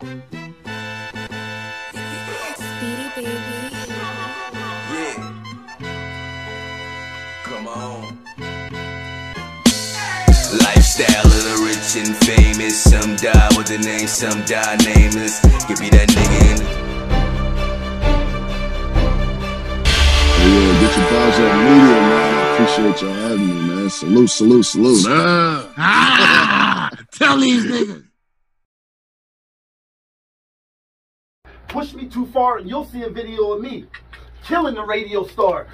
Speedy baby. Yeah. Come on. Lifestyle of the rich and famous. Some die with the name, some die nameless. Give me that nigga in the... Yeah, get your balls up media, man. I appreciate y'all having me, man. Salute, salute, salute. Tell these niggas. Push me too far and you'll see a video of me killing the radio star.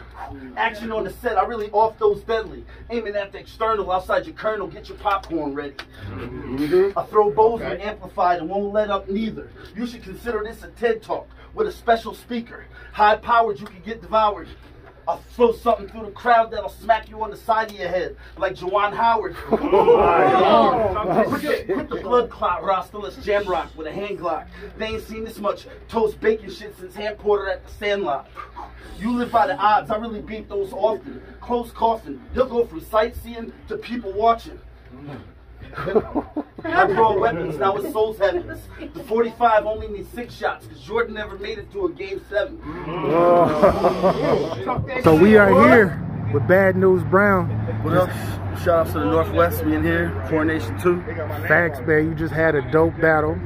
Action on the set, I really off those deadly. Aiming at the external outside your kernel, get your popcorn ready. I throw bows and amplified and won't let up neither. You should consider this a TED Talk with a special speaker. High powered, you can get devoured. I'll throw something through the crowd that'll smack you on the side of your head, like Jawan Howard. Quit the blood clot, Rasta, let's jam rock with a hand glock. They ain't seen this much toast bacon shit since Han Porter at the Sandlot. You live by the odds, I really beat those often. Close coffin, he'll go from sightseeing to people watching. I brought weapons, now his soul's heavens. The 45 only needs 6 shots, because Jordan never made it to a Game 7. So we are here with Bad News Brown. What up? Shout out to the Northwest, we in here, Coronation 2. Facts, man, you just had a dope battle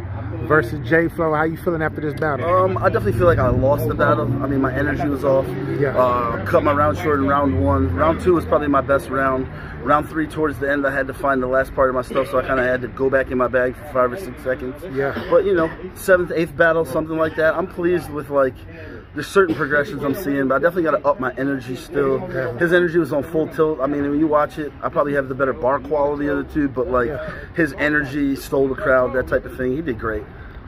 versus J-Flow. How you feeling after this battle? I definitely feel like I lost the battle. I mean, my energy was off. Yeah. Cut my round short in round 1. Round 2 was probably my best round. Round 3, towards the end, I had to find the last part of my stuff, so I kind of had to go back in my bag for 5 or 6 seconds. Yeah. But, you know, 7th, 8th battle, something like that. I'm pleased with, like, there's certain progressions I'm seeing, but I definitely got to up my energy still. His energy was on full tilt. I mean, when you watch it, I probably have the better bar quality of the two, but, like, his energy stole the crowd, that type of thing. He did great.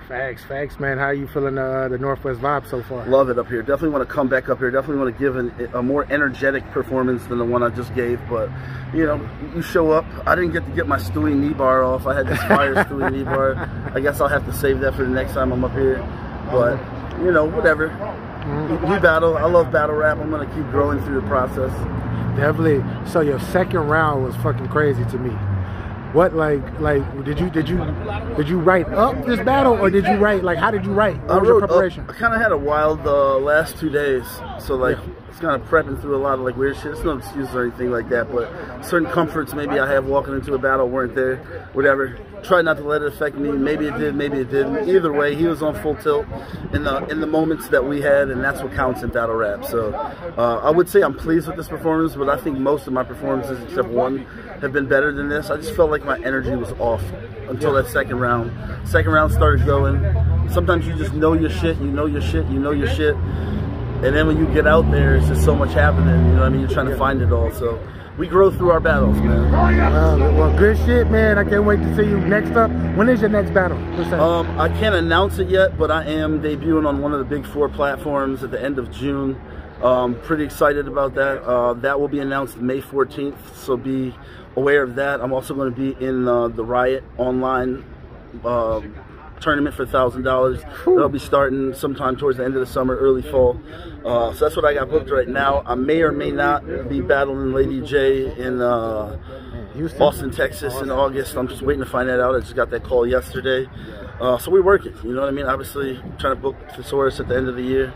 Facts, facts, man. How are you feeling the Northwest vibe so far? Love it up here. Definitely want to come back up here. Definitely want to give a more energetic performance than the one I just gave. But, you know, you show up. I didn't get to get my Stewie knee bar off. I had this fire Stewie knee bar. I guess I'll have to save that for the next time I'm up here. But, you know, whatever. We battle. I love battle rap. I'm going to keep growing through the process. Definitely. So your second round was fucking crazy to me. What, like did you write up this battle, or did you write, like, how did you write? What was your preparation? I kind of had a wild last 2 days, so, like, it's kind of prepping through a lot of, like, weird shit. It's no excuses or anything like that, but certain comforts maybe I have walking into a battle weren't there, whatever. Try not to let it affect me. Maybe it did, maybe it didn't. Either way, he was on full tilt in the moments that we had, and that's what counts in battle rap. So I would say I'm pleased with this performance, but I think most of my performances, except one, have been better than this. I just felt like my energy was off until that second round. Second round started going. Sometimes you just know your shit, you know your shit, you know your shit. And then when you get out there, it's just so much happening, you know what I mean? You're trying to find it all, so we grow through our battles, man. Well, good shit, man. I can't wait to see you next up. When is your next battle? I can't announce it yet, but I am debuting on one of the big 4 platforms at the end of June. Pretty excited about that. That will be announced May 14th, so be aware of that. I'm also going to be in the Riot online tournament for $1,000. That'll be starting sometime towards the end of the summer, early fall. So that's what I got booked right now. I may or may not be battling Lady J in Austin, Texas in August. I'm just waiting to find that out. I just got that call yesterday. So we're working, you know what I mean? Obviously, I'm trying to book Thesaurus at the end of the year.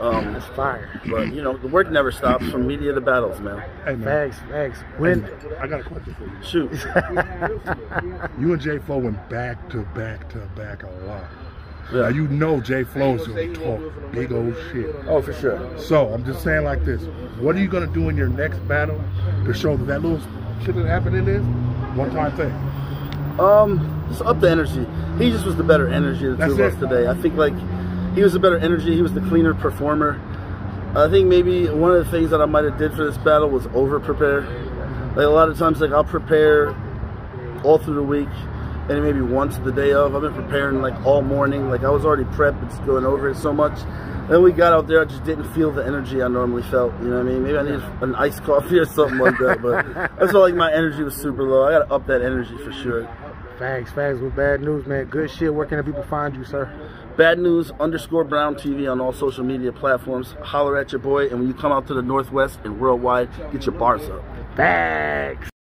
It's fire. But, you know, the work never stops, from media to battles, man. Hey, man. Thanks. When I got a question for you. Shoot. You and J-Flow went back to back to back a lot. Yeah. Now, you know J-Flow's going to talk big old shit. Oh, for sure. So, I'm just saying like this. What are you going to do in your next battle to show that that little shit that happened in this one-time thing? Just up the energy. He just was the better energy of the two of us today. I think, like, he was the better energy. He was the cleaner performer. I think maybe one of the things that I might have did for this battle was over-prepare. Like, a lot of times, like, I'll prepare all through the week, and maybe once the day of. I've been preparing, like, all morning. Like, I was already prepped, but just going over it so much. Then we got out there, I just didn't feel the energy I normally felt. You know what I mean? Maybe I needed an iced coffee or something like that. But I felt like my energy was super low. I got to up that energy for sure. Facts, facts with Bad News, man. Good shit. Where can the people find you, sir? Bad News_Brown TV on all social media platforms. Holler at your boy, and when you come out to the Northwest and worldwide, get your bars up. Facts.